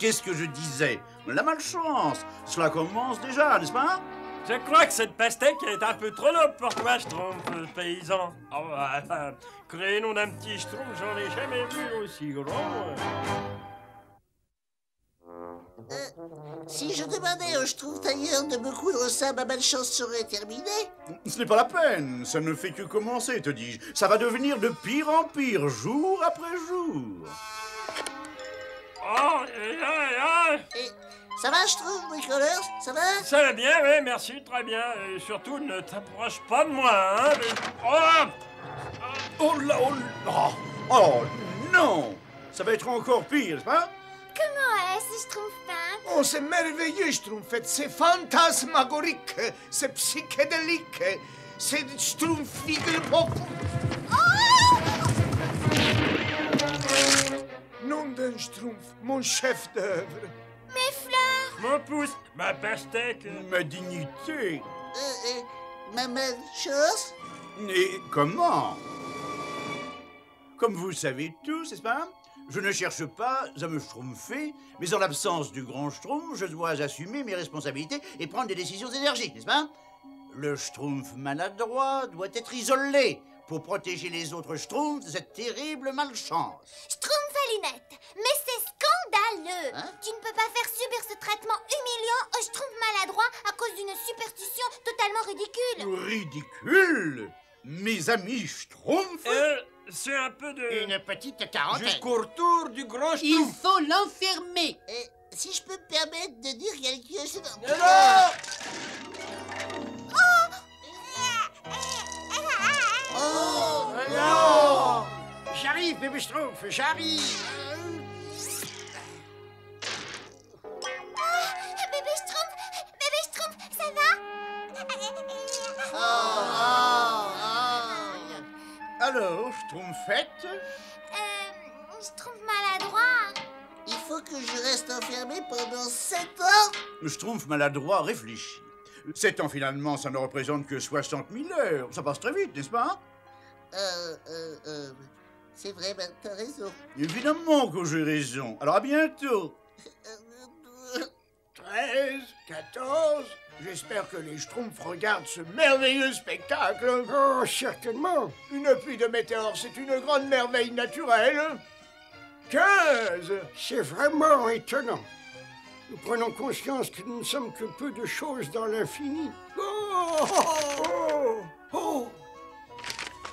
Qu'est-ce que je disais? La malchance. Cela commence déjà, n'est-ce pas? Je crois que cette pastèque est un peu trop lourde pour toi, Schtroumpf, paysan. Oh, euh, créé nom d'un petit Schtroumpf, j'en ai jamais vu aussi grand. Euh... Si je demandais euh, je trouve tailleur de me coudre ça, ma malchance serait terminée. Ce n'est pas la peine, ça ne fait que commencer, te dis-je. Ça va devenir de pire en pire, jour après jour. Oh, et, et, et... Ça va, je trouve, bricoleur? Ça va? Ça va bien, oui, merci, très bien. Et surtout, ne t'approche pas de moi, hein. Oh, oh là, oh là. Oh non! Ça va être encore pire, n'est-ce pas? Comment est-ce, je trouve pas? Oh, c'est merveilleux, je trouve. C'est fantasmagorique, c'est psychédélique, c'est Strumpfigel Pop. Nom d'un Strumpf, mon chef d'œuvre. Mes fleurs! Mon pouce, ma pastèque, ma dignité. Euh, euh, ma malchance? Et comment? Comme vous le savez tous, n'est-ce pas? Je ne cherche pas à me schtroumpfer, mais en l'absence du grand schtroumpf, je dois assumer mes responsabilités et prendre des décisions énergiques, n'est-ce pas? Le schtroumpf maladroit doit être isolé pour protéger les autres schtroumpfs de cette terrible malchance. Schtroumpf à lunettes, mais c'est scandaleux! Hein? Tu ne peux pas faire subir ce traitement humiliant au schtroumpf maladroit à cause d'une superstition totalement ridicule. Ridicule? Mes amis schtroumpfs? Euh... C'est un peu de... Une petite quarantaine. Jusqu'au retour du grand schtroumpf. Il faut l'enfermer. Euh, si je peux me permettre de dire quelque chose... Non, non. Oh, oh non. J'arrive, bébé schtroumpf, j'arrive. Oh, bébé schtroumpf, bébé schtroumpf, ça va? Oh, oh. Alors, schtroumpfette? Euh, schtroumpf maladroit. Il faut que je reste enfermé pendant sept ans. Le schtroumpf maladroit réfléchit. sept ans, finalement, ça ne représente que soixante mille heures. Ça passe très vite, n'est-ce pas? Euh, euh, euh... C'est vrai, ben, t'as raison. Évidemment que j'ai raison. Alors, à bientôt. treize, quatorze... J'espère que les schtroumpfs regardent ce merveilleux spectacle. Oh, certainement. Une pluie de météores, c'est une grande merveille naturelle. quinze. C'est vraiment étonnant. Nous prenons conscience que nous ne sommes que peu de choses dans l'infini. Oh, oh, oh.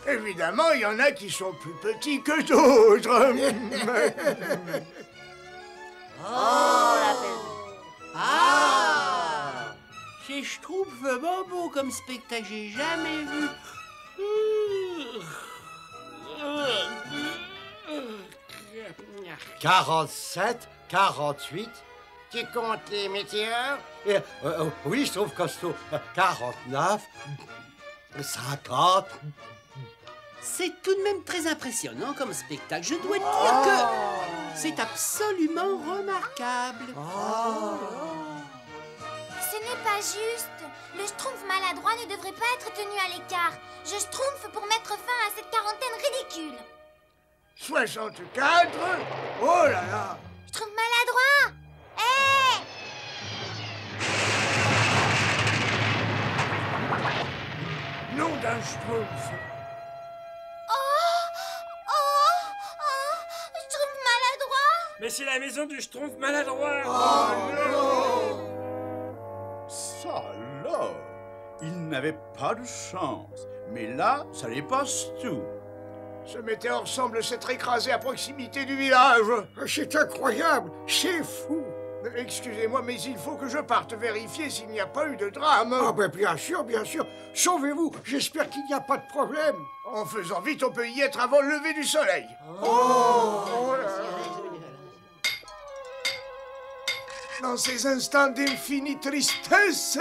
Évidemment, il y en a qui sont plus petits que d'autres. Oh, la peine. Ah. Ces schtroumpfs vraiment beaux comme spectacle, j'ai jamais vu. quarante-sept, quarante-huit. Tu comptes les météores? euh, euh, Oui, je trouve costaud. quarante-neuf, cinquante. C'est tout de même très impressionnant comme spectacle. Je dois dire oh. que c'est absolument remarquable. Oh. Ce n'est pas juste. Le schtroumpf maladroit ne devrait pas être tenu à l'écart. Je schtroumpf pour mettre fin à cette quarantaine ridicule. soixante-quatre? Oh là là! Schtroumpf maladroit! Hé hey! Nom d'un schtroumpf! Oh! Oh! Oh! Schtroumpf maladroit! Mais c'est la maison du schtroumpf maladroit! Oh, oh non! Alors, il n'avait pas de chance, mais là, ça dépasse tout. Ce météore semble s'être écrasé à proximité du village. C'est incroyable, c'est fou. Excusez-moi, mais il faut que je parte vérifier s'il n'y a pas eu de drame. Ah ben bien sûr, bien sûr. Sauvez-vous, j'espère qu'il n'y a pas de problème. En faisant vite, on peut y être avant le lever du soleil. Oh, oh là là. Dans ces instants d'infinie tristesse,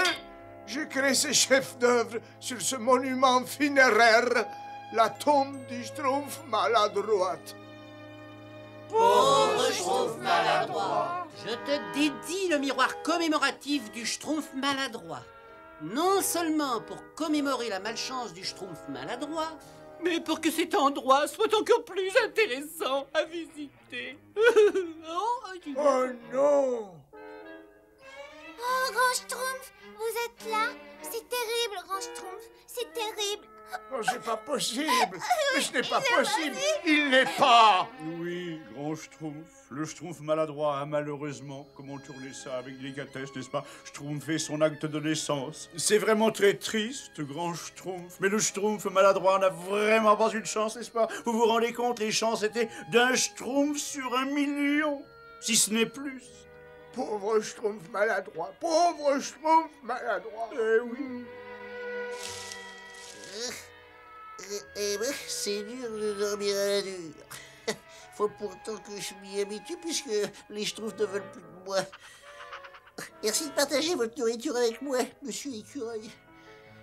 je crée ce chef d'œuvre sur ce monument funéraire, la tombe du schtroumpf maladroit. Pauvre schtroumpf maladroit! Je te dédie le miroir commémoratif du schtroumpf maladroit. Non seulement pour commémorer la malchance du schtroumpf maladroit, mais pour que cet endroit soit encore plus intéressant à visiter. Oh, oh non! Oh, grand schtroumpf, vous êtes là? C'est terrible, grand schtroumpf, c'est terrible. Oh, c'est pas possible! Mais ce n'est pas possible! Il n'est pas! Oui, grand schtroumpf. Le schtroumpf maladroit a malheureusement, comment tourner ça avec délicatesse, n'est-ce pas? Schtroumpfé son acte de naissance. C'est vraiment très triste, grand schtroumpf. Mais le schtroumpf maladroit n'a vraiment pas eu de chance, n'est-ce pas? Vous vous rendez compte, les chances étaient d'un schtroumpf sur un million, si ce n'est plus. Pauvre schtroumpf maladroit! Pauvre schtroumpf maladroit! Eh oui! Eh ben, c'est dur de dormir à la dure. Faut pourtant que je m'y habitue, puisque les schtroumpfs ne veulent plus de moi. Merci de partager votre nourriture avec moi, monsieur Écureuil.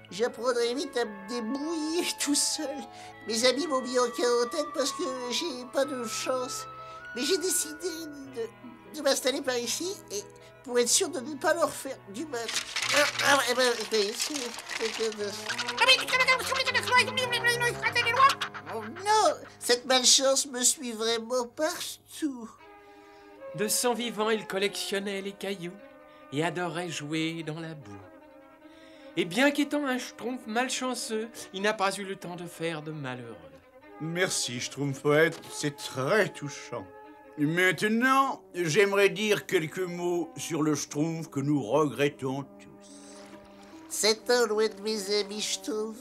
J'apprendrai vite à me débrouiller tout seul. Mes amis m'ont mis en quarantaine parce que j'ai pas de chance. Mais j'ai décidé de, de m'installer par ici, et pour être sûr de ne pas leur faire du mal. Ah, ah eh ben, c'est... Oh non, cette malchance me suit vraiment partout. De son vivant, il collectionnait les cailloux et adorait jouer dans la boue. Et bien qu'étant un schtroumpf malchanceux, il n'a pas eu le temps de faire de malheureux. Merci, schtroumpf poète, c'est très touchant. Maintenant, j'aimerais dire quelques mots sur le schtroumpf que nous regrettons tous. C'est un loin de mes amis schtroumpf.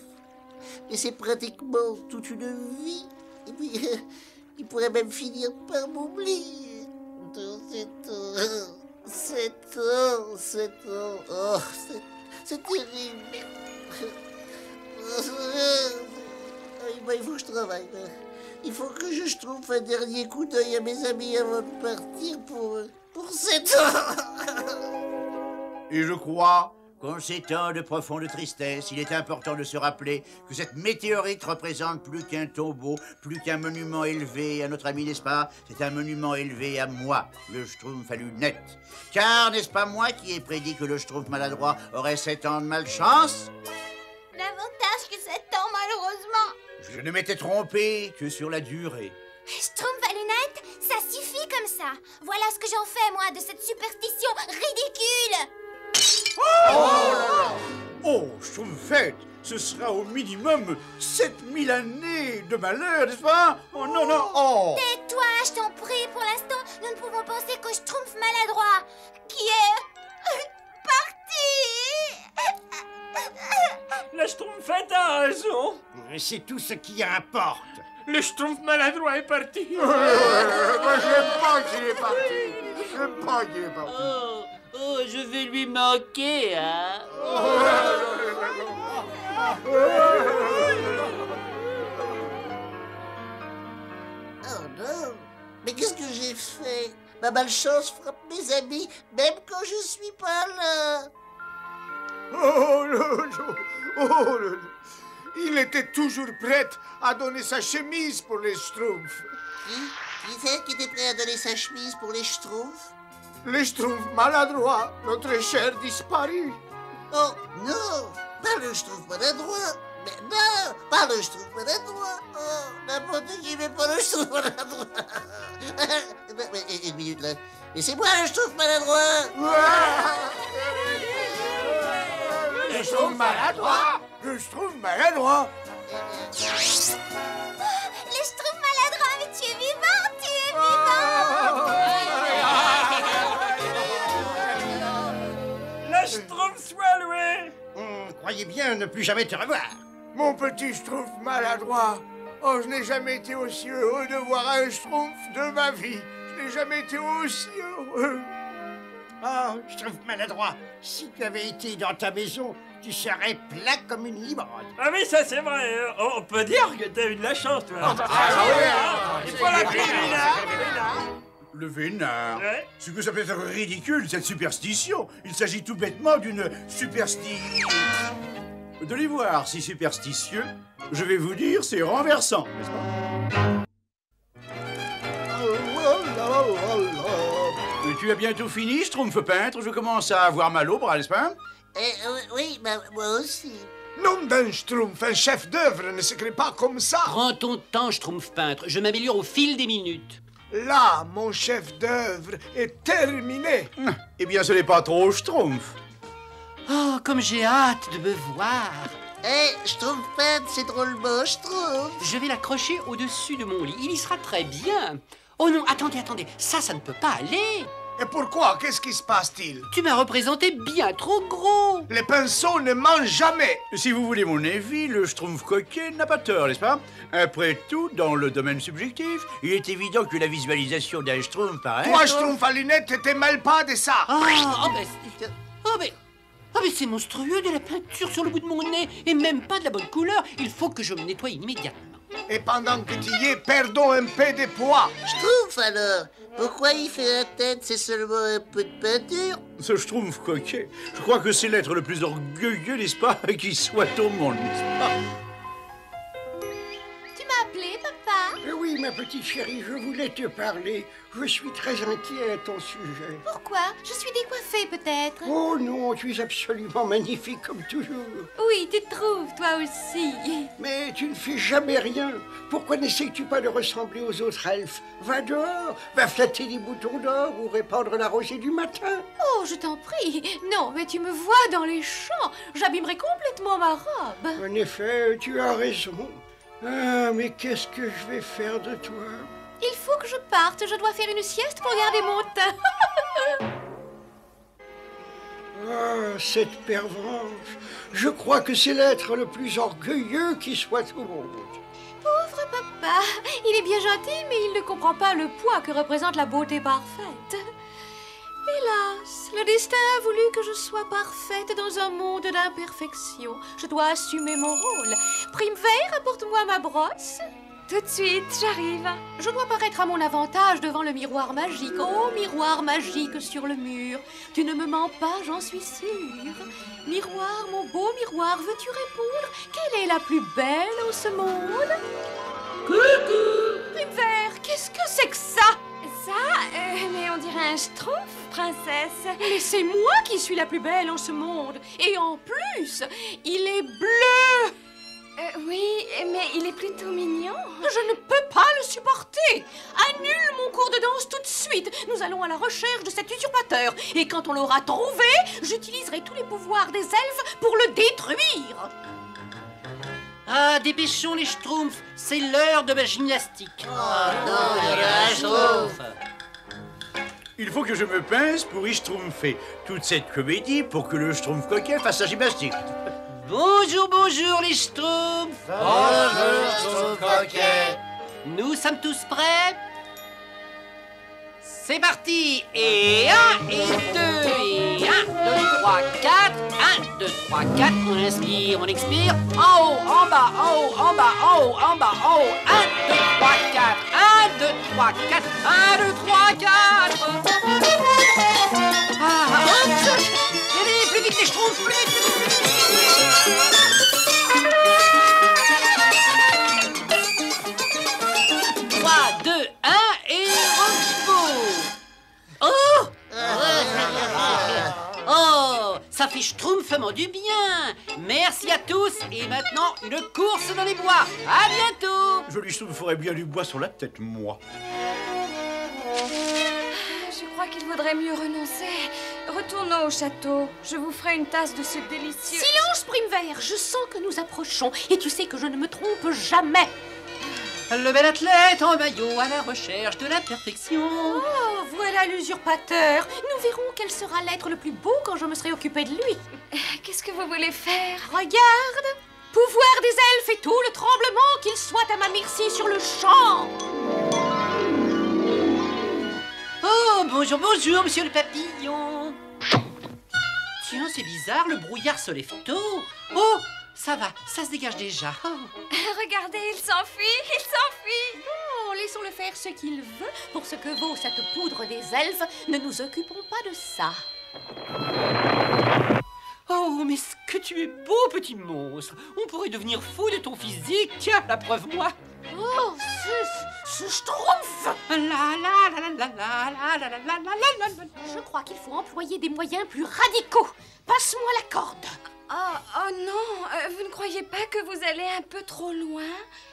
Mais c'est pratiquement toute une vie. Et puis, euh, il pourrait même finir par m'oublier. sept ans, sept ans, sept ans. Oh, c'est terrible. Eh ben, il faut que je travaille. Il faut que je trouve un dernier coup d'œil à mes amis avant de partir pour, pour sept ans. Et je crois... Quand c'est un de profonde tristesse, il est important de se rappeler que cette météorite représente plus qu'un tombeau, plus qu'un monument élevé à notre ami, n'est-ce pas? C'est un monument élevé à moi, le schtroumpf à lunettes. Car n'est-ce pas moi qui ai prédit que le schtroumpf maladroit aurait sept ans de malchance? Davantage que sept ans, malheureusement. Je ne m'étais trompé que sur la durée. Schtroumpf à lunettes, ça suffit comme ça. Voilà ce que j'en fais, moi, de cette superstition ridicule. Oh, oh, là là. Oh, schtroumpfette, ce sera au minimum sept mille années de malheur, n'est-ce pas? Oh non, non, oh! Tais-toi, je t'en prie, pour l'instant, nous ne pouvons penser qu'au schtroumpf maladroit, qui est... parti! La schtroumpfette a raison! C'est tout ce qui importe! Le schtroumpf maladroit est parti! Moi, je pense qu'il est parti! Je pense qu'il est parti! Oh. Oh, je vais lui manquer, hein? Oh non! Mais qu'est-ce que j'ai fait? Ma malchance frappe mes amis, même quand je suis pas là! Oh Lolo! Oh Lolo! Il était toujours prêt à donner sa chemise pour les schtroumpfs! Qui? Qui c'est qui était prêt à donner sa chemise pour les schtroumpfs? Les schtroumpfs maladroits, notre cher disparu. Oh non, pas le schtroumpf maladroit. Mais non, pas le schtroumpf maladroit. Oh, n'importe qui, mais pas le schtroumpf maladroit. mais, une minute là. Mais c'est moi le schtroumpf maladroit. Ouais. Le schtroumpf maladroit. Le schtroumpf maladroit. Le schtroumpf maladroit, mais tu es vivant, tu es vivant. Schtroumpf soit loué! Mmh, croyez bien ne plus jamais te revoir. Mon petit schtroumpf maladroit. Oh, je n'ai jamais été aussi heureux de voir un schtroumpf de ma vie. Je n'ai jamais été aussi heureux. Oh, schtroumpf maladroit, si tu avais été dans ta maison, tu serais plat comme une limonade. Ah oui, ça c'est vrai. On peut dire que t'as eu de la chance, toi. Ah, ah oui, hein? Il faut l'appeler Vénard. Le Vénard. Ouais. C'est que ça peut être ridicule, cette superstition. Il s'agit tout bêtement d'une superstition. De les voir si superstitieux, je vais vous dire, c'est renversant, n'est-ce pas? Tu as bientôt fini, schtroumpf peintre. Je commence à avoir mal au bras, n'est-ce pas? euh, Oui, bah, moi aussi. Nom d'un schtroumpf, un chef d'œuvre ne s'écrit pas comme ça. Prends ton temps, schtroumpf peintre. Je m'améliore au fil des minutes. Là, mon chef d'œuvre est terminé. Mmh. Eh bien, ce n'est pas trop schtroumpf. Oh, comme j'ai hâte de me voir. Eh, hey, je trouve pas de ces drôles beaux, je trouve. Je vais l'accrocher au-dessus de mon lit. Il y sera très bien. Oh non, attendez, attendez. Ça, ça ne peut pas aller. Et pourquoi? Qu'est-ce qui se passe-t-il? Tu m'as représenté bien trop gros. Les pinceaux ne mentent jamais. Si vous voulez mon avis, le schtroumpf coquet n'a pas tort, n'est-ce pas? Après tout, dans le domaine subjectif, il est évident que la visualisation d'un schtroumpf pareil... Toi, schtroumpf à lunettes, tu te mêles pas de ça. Oh, oh, ben, oh, ben... Ah mais c'est monstrueux, de la peinture sur le bout de mon nez, et même pas de la bonne couleur. Il faut que je me nettoie immédiatement. Et pendant que tu y es, perdons un peu de poids. Schtroumpf alors, pourquoi il fait la tête? C'est seulement un peu de peinture. Ce schtroumpf coquet, je crois que c'est l'être le plus orgueilleux, n'est-ce pas, qui soit au monde, n'est-ce pas? Tu m'as appelé, papa? euh, Oui, ma petite chérie, je voulais te parler. Je suis très inquiet à ton sujet. Pourquoi? Je suis décoiffée, peut-être. Oh non, tu es absolument magnifique comme toujours. Oui, tu te trouves, toi aussi. Mais tu ne fais jamais rien. Pourquoi n'essayes-tu pas de ressembler aux autres elfes? Va dehors, va flatter les boutons d'or ou répandre la rosée du matin. Oh, je t'en prie. Non, mais tu me vois dans les champs. J'abîmerai complètement ma robe. En effet, tu as raison. Ah, mais qu'est-ce que je vais faire de toi? Il faut que je parte, je dois faire une sieste pour garder mon teint. Ah, cette pervenche, je crois que c'est l'être le plus orgueilleux qui soit au monde. Pauvre papa, il est bien gentil, mais il ne comprend pas le poids que représente la beauté parfaite. Hélas, le destin a voulu que je sois parfaite dans un monde d'imperfection. Je dois assumer mon rôle. Prime vert, apporte-moi ma brosse. Tout de suite, j'arrive. Je dois paraître à mon avantage devant le miroir magique. Oh, miroir magique sur le mur. Tu ne me mens pas, j'en suis sûre. Miroir, mon beau miroir, veux-tu répondre? Quelle est la plus belle en ce monde? Coucou! Primevère, qu'est-ce que c'est que ça? Ça, euh, mais on dirait un schtroumpf, princesse. Mais c'est moi qui suis la plus belle en ce monde. Et en plus, il est bleu. Euh, oui, mais il est plutôt mignon. Je ne peux pas le supporter. Annule mon cours de danse tout de suite. Nous allons à la recherche de cet usurpateur. Et quand on l'aura trouvé, j'utiliserai tous les pouvoirs des elfes pour le détruire. Ah, dépêchons les schtroumpfs. C'est l'heure de ma gymnastique. Oh non, il y a un schtroumpf. Il faut que je me pince pour y schtroumpfer. Toute cette comédie pour que le schtroumpf coquet fasse sa gymnastique. Bonjour, bonjour les schtroumpfs. Bonjour, schtroumpf coquet. Nous sommes tous prêts? C'est parti. Et un, et deux, et un, deux, trois, quatre. Un, deux, trois, quatre. On inspire, on expire. En haut, en bas, en haut, en bas, en haut, en bas, en haut. Un, deux, trois, quatre. Un, deux, trois, quatre. Un, deux, trois, quatre. Ah, allez, plus vite les schtroumpfs, plus vite, plus vite. trois, deux, un et repos. Oh, oh, ça fait schtroumpfement du bien. Merci à tous. Et maintenant, une course dans les bois. À bientôt. Je lui soufflerai bien du bois sur la tête, moi. Je crois qu'il vaudrait mieux renoncer. Retournons au château. Je vous ferai une tasse de ce délicieux... Silence, Primevère. Je sens que nous approchons. Et tu sais que je ne me trompe jamais. Le bel athlète en maillot à la recherche de la perfection. Oh, voilà l'usurpateur. Nous verrons quel sera l'être le plus beau quand je me serai occupée de lui. Qu'est-ce que vous voulez faire? Regarde. Pouvoir des elfes et tout le tremblement, qu'il soit à ma merci sur le champ. Oh, bonjour, bonjour, monsieur le papillon. Tiens, c'est bizarre, le brouillard se lève tôt. Oh, ça va, ça se dégage déjà. Oh. Regardez, il s'enfuit, il s'enfuit. Oh, laissons-le faire ce qu'il veut. Pour ce que vaut cette poudre des elfes, ne nous occupons pas de ça. Oh, mais ce que tu es beau, petit monstre. On pourrait devenir fou de ton physique. Tiens, la preuve, moi. Oh, ce, ce schtroumpf! La la la la la la la la la la la. Je crois qu'il faut employer des moyens plus radicaux. Passe-moi la corde. Oh, oh non, euh, vous ne croyez pas que vous allez un peu trop loin?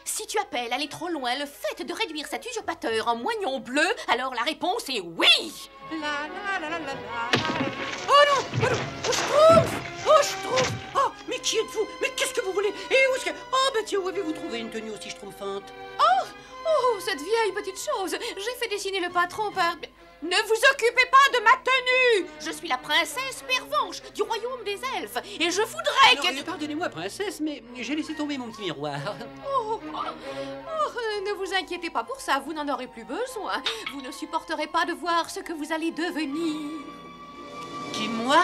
Si tu appelles aller trop loin le fait de réduire cet usurpateur en moignon bleu, alors la réponse est oui! La la la la la la la. Oh non! Oh non! Oh, je trouve! Oh, je trouve! Oh, Oh, mais qui êtes-vous? Mais qu'est-ce que vous voulez? Et où est-ce que... Oh, ben tiens, où avez-vous trouvé une tenue aussi schtroumpfante? Oh, oh, cette vieille petite chose. J'ai fait dessiner le patron par... Ne vous occupez pas de ma tenue. Je suis la princesse Pervenche du royaume des elfes. Et je voudrais non, que... Pardonnez-moi, princesse, mais j'ai laissé tomber mon petit miroir. Oh, oh, oh, ne vous inquiétez pas pour ça. Vous n'en aurez plus besoin. Vous ne supporterez pas de voir ce que vous allez devenir. Qui, moi?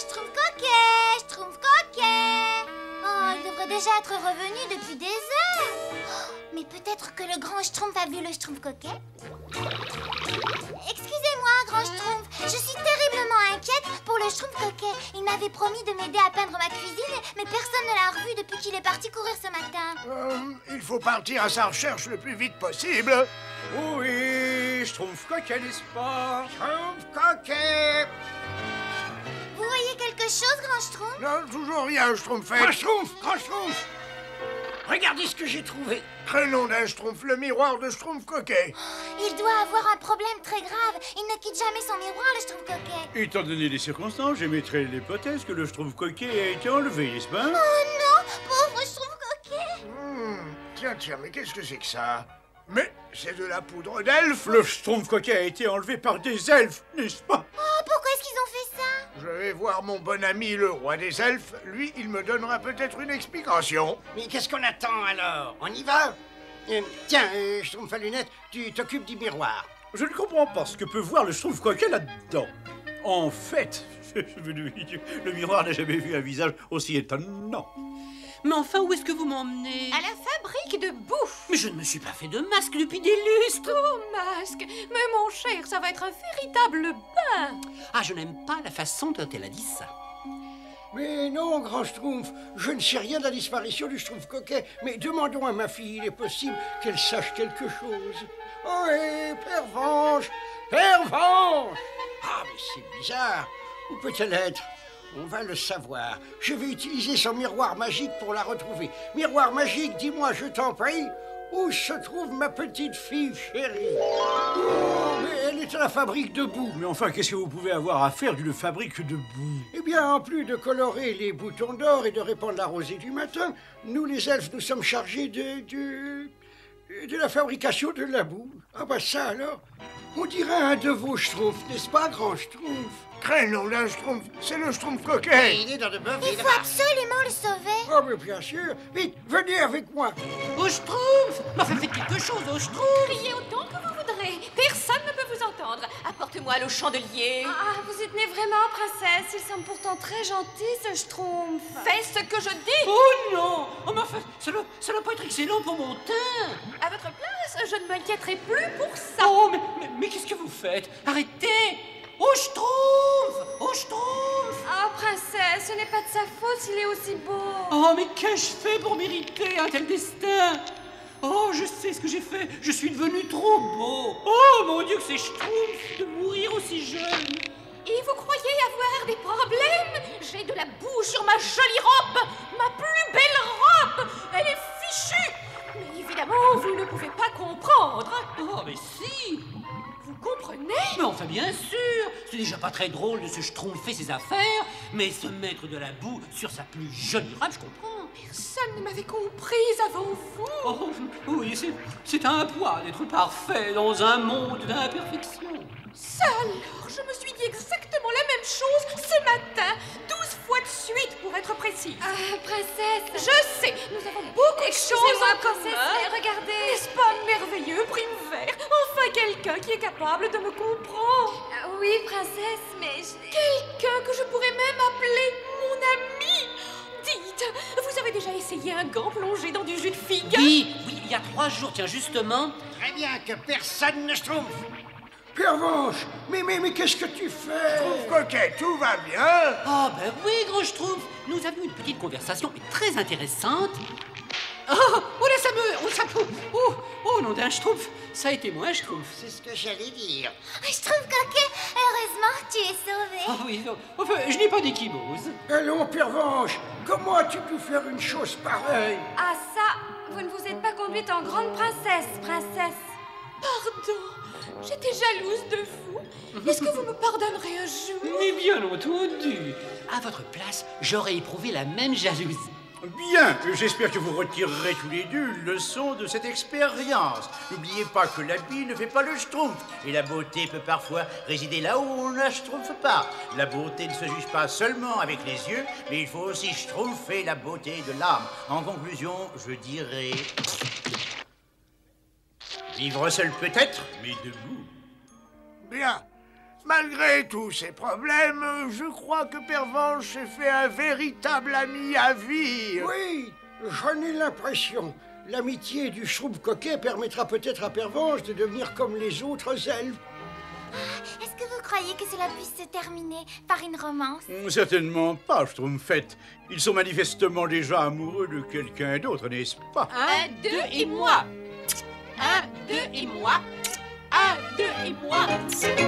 Schtroumpf-coquet, Schtroumpf-coquet. Oh, il devrait déjà être revenu depuis des heures. Mais peut-être que le grand Schtroumpf a vu le Schtroumpf-coquet. Excusez-moi, grand Schtroumpf, je suis terriblement inquiète pour le Schtroumpf-coquet. Il m'avait promis de m'aider à peindre ma cuisine, mais personne ne l'a revu depuis qu'il est parti courir ce matin. Euh, il faut partir à sa recherche le plus vite possible. Oui, Schtroumpf-coquet, n'est-ce pas? Schtroumpf-coquet. Vous voyez quelque chose, grand Schtroumpf? Non, toujours rien, Schtroumpf. Grand Schtroumpf, grand Schtroumpf. Regardez ce que j'ai trouvé. Prénom d'un Schtroumpf, le miroir de Schtroumpf-coquet. Il doit avoir un problème très grave. Il ne quitte jamais son miroir, le Schtroumpf-coquet. Étant donné les circonstances, j'émettrai l'hypothèse que le Schtroumpf-coquet a été enlevé, n'est-ce pas? Oh non, pauvre Schtroumpf-coquet. Mmh, tiens, tiens, mais qu'est-ce que c'est que ça? Mais c'est de la poudre d'elfe. Le Schtroumpf-coquet a été enlevé par des elfes, n'est-ce pas? Oh, pourquoi est-ce qu'ils ont fait ça? Je vais voir mon bon ami le roi des elfes. Lui, il me donnera peut-être une explication. Mais qu'est-ce qu'on attend alors? On y va? euh, Tiens, euh, Schtroumpf à lunettes, tu t'occupes du miroir. Je ne comprends pas ce que peut voir le Schtroumpf-coquet là-dedans. En fait, le miroir n'a jamais vu un visage aussi étonnant. Mais enfin, où est-ce que vous m'emmenez? À la fabrique de bouffe. Mais je ne me suis pas fait de masque depuis des lustres. Oh, masque. Mais mon cher, ça va être un véritable bain. Ah, je n'aime pas la façon dont elle a dit ça. Mais non, grand Schtroumpf, je ne sais rien de la disparition du Schtroumpf-coquet. Mais demandons à ma fille, il est possible qu'elle sache quelque chose. Oh, hé, Pervenche, Pervenche. Ah, mais c'est bizarre. Où peut-elle être? On va le savoir. Je vais utiliser son miroir magique pour la retrouver. Miroir magique, dis-moi, je t'en prie, où se trouve ma petite fille chérie? Oh, mais elle est à la fabrique de boue. Mais enfin, qu'est-ce que vous pouvez avoir à faire d'une fabrique de boue? Eh bien, en plus de colorer les boutons d'or et de répandre la rosée du matin, nous, les elfes, nous sommes chargés de... de... de la fabrication de la boue. Ah bah ça, alors, on dirait un de vos Schtroumpfs, n'est-ce pas, grand Schtroumpf? Crénom d'un Schtroumpf, c'est le Schtroumpf-coquet. Il est dans de bœufs. Il faut absolument le sauver. Oh, mais bien sûr. Vite, venez avec moi. Au Schtroumpf, bah, faites quelque chose, au Schtroumpf. Criez autant que vous voudrez. Personne ne peut vous entendre. Apportez-moi le chandelier. Ah, vous y tenez vraiment, princesse. Ils sont pourtant très gentils, ce Schtroumpf. Fais ce que je dis. Oh non. Oh, mais enfin, cela, cela peut être excellent pour mon teint. À votre place, je ne m'inquiéterai plus pour ça. Oh, mais, mais, mais qu'est-ce que vous faites? Arrêtez. Au Schtroumpf! Au Schtroumpf! Oh, princesse, ce n'est pas de sa faute s'il est aussi beau. Oh, mais qu'ai-je fait pour mériter un tel destin? Oh, je sais ce que j'ai fait. Je suis devenu trop beau. Oh, mon Dieu, que c'est Schtroumpf de mourir aussi jeune. Et vous croyez avoir des problèmes? J'ai de la boue sur ma jolie robe, ma plus belle robe. Elle est fichue. Mais évidemment, vous ne pouvez pas comprendre. Oh, mais si! Vous comprenez? Mais enfin, bien sûr. C'est déjà pas très drôle de se schtroumpfer ses affaires, mais se mettre de la boue sur sa plus jolie robe, je comprends. Personne ne m'avait comprise avant vous. Oh, oui, c'est un poids d'être parfait dans un monde d'imperfection. Ça alors, je me suis dit exactement la même chose ce matin, douze fois de suite pour être précise. Ah, princesse. Je sais, nous avons beaucoup de choses en commun. Regardez. N'est-ce pas merveilleux, prime vert? Enfin, quelqu'un qui est capable de me comprendre. Ah, oui, princesse, mais je... Quelqu'un que je pourrais même appeler mon ami. Dites, vous avez déjà essayé un gant plongé dans du jus de figue? Oui, oui, il y a trois jours, tiens, justement. Très bien, que personne ne se trompe. Pervenche, mais, mais, mais qu'est-ce que tu fais? Schtroumpf-coquet, tout va bien? Ah, ben oui, gros Schtroumpf. Nous avions une petite conversation très intéressante. Oh, oh là, ça me... Oh, ça me... Oh, oh, nom d'un Schtroumpf. Ça a été moi, Schtroumpf. C'est ce que j'allais dire. Schtroumpf-coquet, heureusement, tu es sauvé. Ah oui, non. Enfin, je n'ai pas d'équimose. Allons, Pervenche, comment as-tu pu faire une chose pareille? Ah, ça, vous ne vous êtes pas conduite en grande princesse, princesse. Pardon, j'étais jalouse de vous. Est-ce que vous me pardonnerez un jour? Mais bien entendu. À votre place, j'aurais éprouvé la même jalousie. Bien, j'espère que vous retirerez tous les deux une leçon de cette expérience. N'oubliez pas que l'habit ne fait pas le schtroumpf, et la beauté peut parfois résider là où on ne la schtroumpfe pas. La beauté ne se juge pas seulement avec les yeux, mais il faut aussi schtroumpfer la beauté de l'âme. En conclusion, je dirais... vivre seul peut-être, mais debout. Bien. Malgré tous ces problèmes, je crois que Pervenche s'est fait un véritable ami à vie. Oui, j'en ai l'impression. L'amitié du Schtroumpf coquet permettra peut-être à Pervenche de devenir comme les autres elfes. Ah, est-ce que vous croyez que cela puisse se terminer par une romance? Certainement pas, Schtroumpfette. Ils sont manifestement déjà amoureux de quelqu'un d'autre, n'est-ce pas? Un, deux et moi. Un, deux et moi. Un, deux et moi.